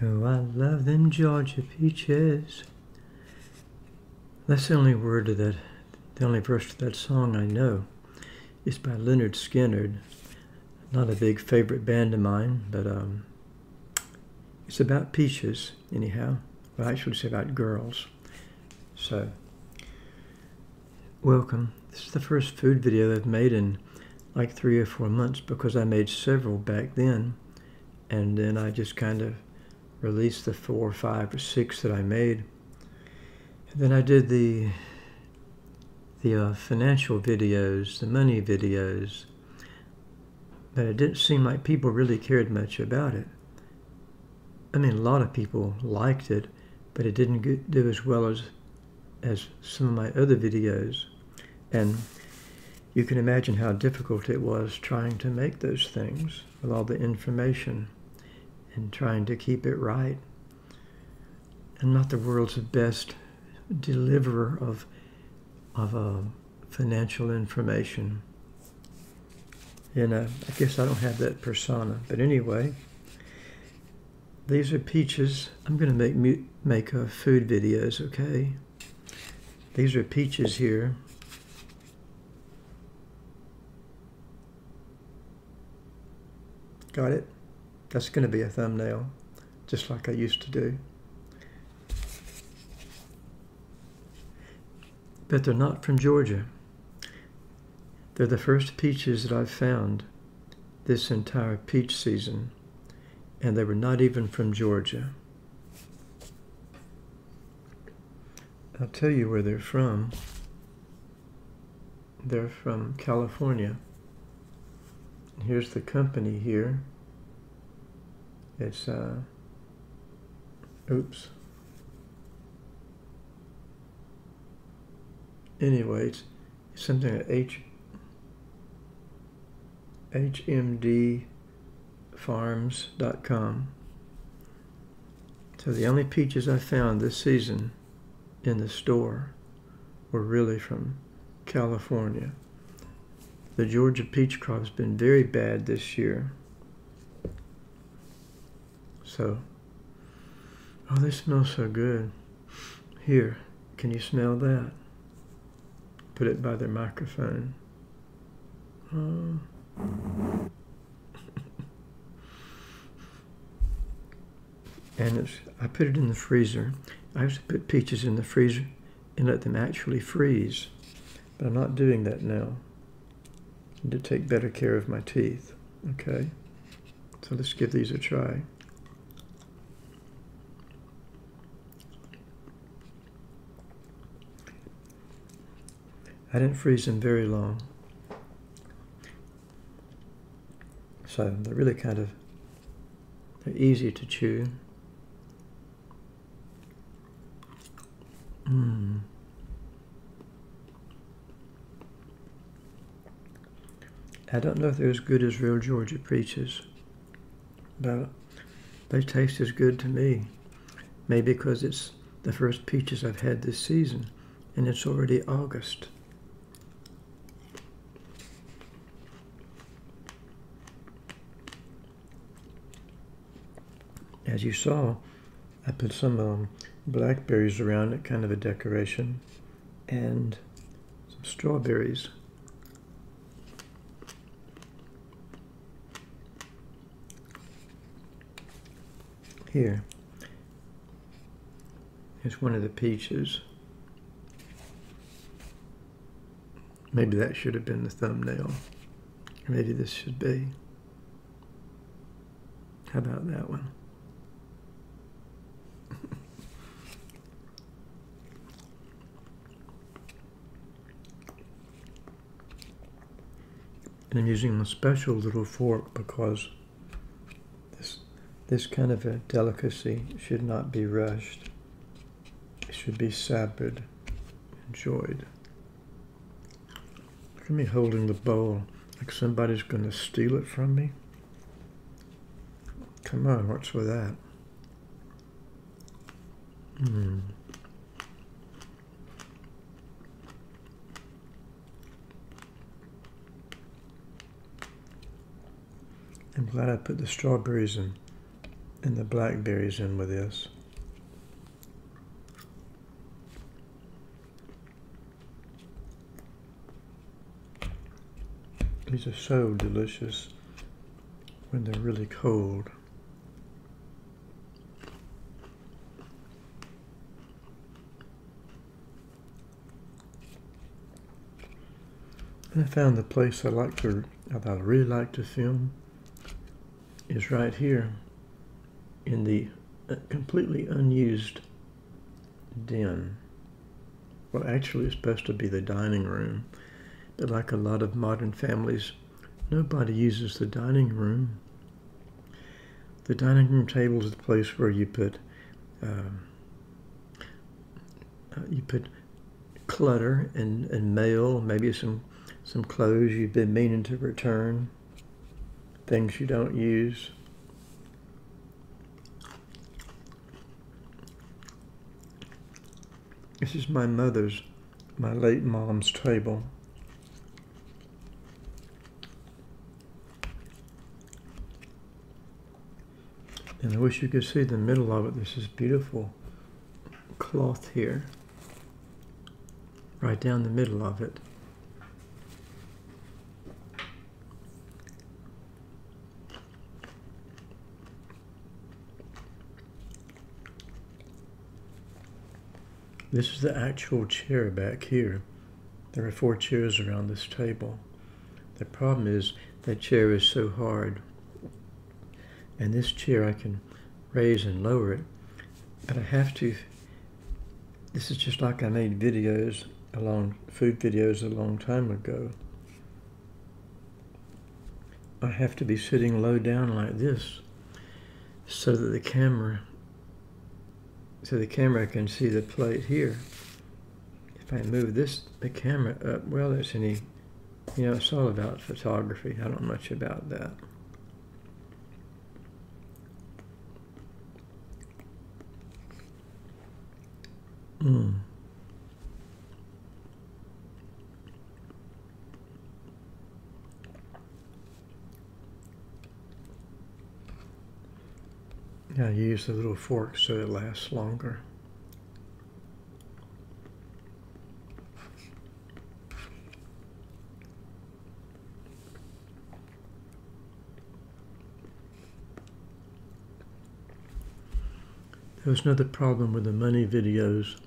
Oh, I love them Georgia peaches. That's the only word of that, the only verse of that song I know. It's by Leonard Skynyrd. Not a big favorite band of mine, but it's about peaches, anyhow. Well, actually, it's about girls. So, welcome. This is the first food video I've made in like 3 or 4 months, because I made several back then, and then I just kind of released the 4 or 5 or 6 that I made. And then I did the financial videos, the money videos, but it didn't seem like people really cared much about it. I mean, a lot of people liked it, but it didn't do as well as some of my other videos. And you can imagine how difficult it was trying to make those things with all the information and trying to keep it right. I'm not the world's best deliverer of financial information. And I guess I don't have that persona. But anyway, these are peaches. I'm going to make food videos, okay? These are peaches here. Got it? That's going to be a thumbnail, just like I used to do. But they're not from Georgia. They're the first peaches that I've found this entire peach season, and they were not even from Georgia. I'll tell you where they're from. They're from California. Here's the company here. It's, oops. Anyway, it's something like HMDFarms.com. So the only peaches I found this season in the store were really from California. The Georgia peach crop's been very bad this year. So, oh, they smell so good. Here, can you smell that? Put it by their microphone. And it's, I put it in the freezer. I used to put peaches in the freezer and let them actually freeze. But I'm not doing that now. I need to take better care of my teeth. Okay? So let's give these a try. I didn't freeze them very long. So they're really kind of, they're easy to chew. I don't know if they're as good as real Georgia peaches, but they taste as good to me. Maybe because it's the first peaches I've had this season, and it's already August. As you saw, I put some blackberries around it, kind of a decoration, and some strawberries. Here, here's one of the peaches. Maybe that should have been the thumbnail. Maybe this should be. How about that one? And I'm using my special little fork because this kind of a delicacy should not be rushed. It should be savored, enjoyed. Look at me holding the bowl like somebody's going to steal it from me. Come on, what's with that? I'm glad I put the strawberries in and the blackberries in with this. These are so delicious when they're really cold. And I found the place I really like to film is right here in the completely unused den. Well, actually it's supposed to be the dining room, but like a lot of modern families, nobody uses the dining room. The dining room table is the place where you put clutter and mail, maybe some clothes you've been meaning to return, things you don't use. This is my mother's, my late mom's table. And I wish you could see the middle of it. There's this beautiful cloth here, right down the middle of it. This is the actual chair back here. There are 4 chairs around this table. The problem is that chair is so hard. And this chair I can raise and lower it, but I have to, this is just like I made videos, food videos a long time ago. I have to be sitting low down like this so that the camera can see the plate here. If I move the camera up, well, it's it's all about photography. I don't know much about that. Mm. Yeah, you use the little fork so it lasts longer. There was another problem with the money videos,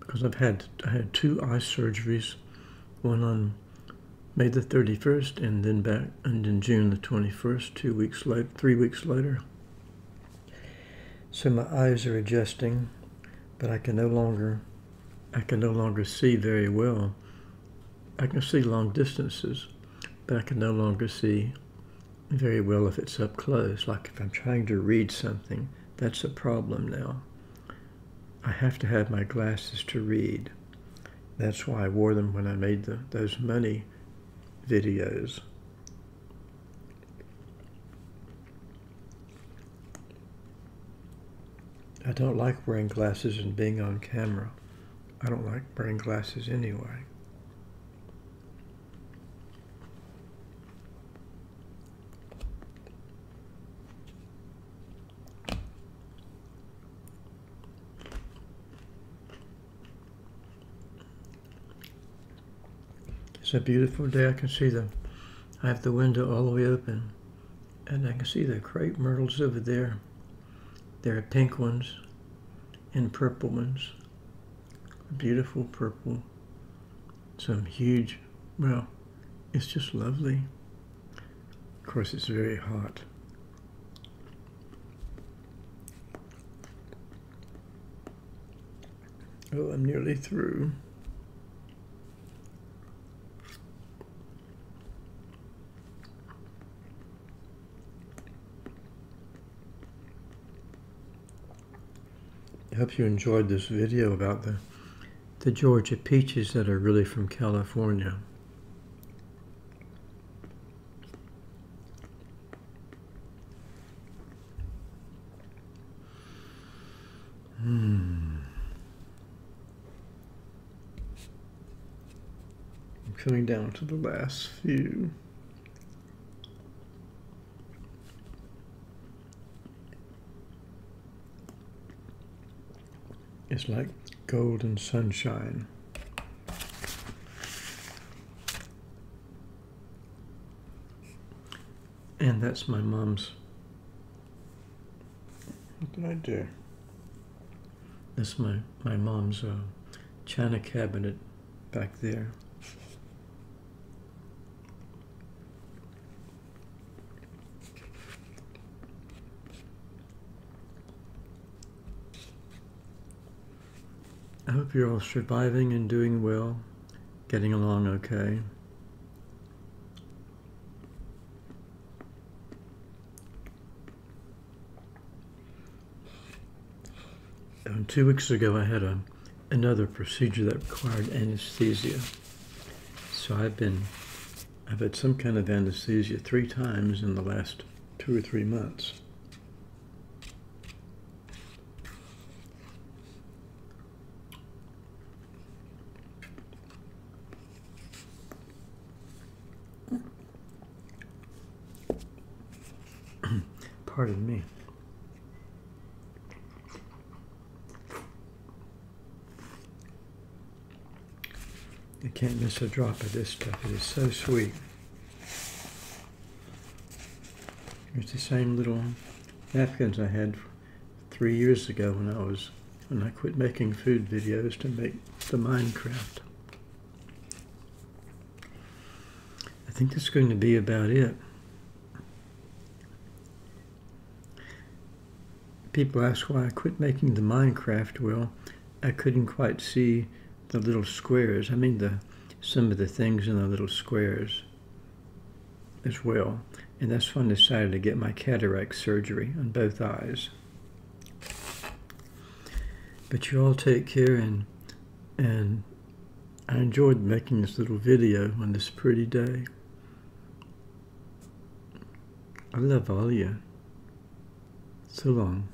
because I had 2 eye surgeries, one on May the 31st and then June the 21st, 2 weeks later, 3 weeks later. So my eyes are adjusting, but I can no longer see very well. I can see long distances, but I can no longer see very well if it's up close. Like if I'm trying to read something, that's a problem now. I have to have my glasses to read. That's why I wore them when I made those money videos. I don't like wearing glasses and being on camera. I don't like wearing glasses anyway. It's a beautiful day. I can see I have the window all the way open, and I can see the crepe myrtles over there. There are pink ones and purple ones, beautiful purple, some huge, well, it's just lovely. Of course, it's very hot. Oh, I'm nearly through. I hope you enjoyed this video about the Georgia peaches that are really from California. I'm coming down to the last few. is like golden sunshine. And that's my mom's. What did I do? This is my mom's china cabinet back there. I hope you're all surviving and doing well, getting along okay. And 2 weeks ago I had another procedure that required anesthesia. So I've had some kind of anesthesia 3 times in the last 2 or 3 months. Pardon me. You can't miss a drop of this stuff. It is so sweet. It's the same little napkins I had 3 years ago when I quit making food videos to make the Minecraft. I think that's going to be about it. People ask why I quit making the Minecraft. Well, I couldn't quite see the little squares. I mean, some of the things in the little squares as well. And that's when I decided to get my cataract surgery on both eyes. But you all take care, and I enjoyed making this little video on this pretty day. I love all you. So long.